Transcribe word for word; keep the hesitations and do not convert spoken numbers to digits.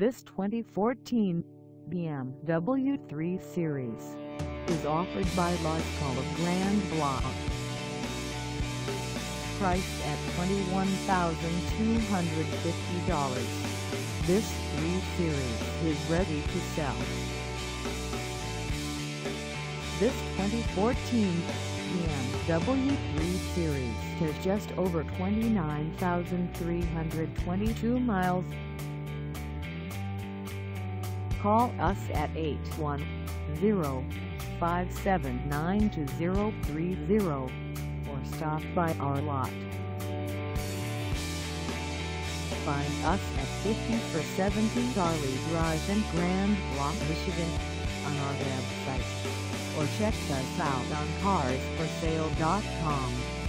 This twenty fourteen B M W three series is offered by Lasco of Grand Blanc. Priced at twenty-one thousand two hundred fifty dollars, this three series is ready to sell. This twenty fourteen B M W three series has just over twenty-nine thousand three hundred twenty-two miles. Call us at eight one zero, five seven nine, two zero three zero or stop by our lot. Find us at fifty four seventy Darley Drive in Grand Blanc, Michigan on our website, or check us out on cars for sale dot com.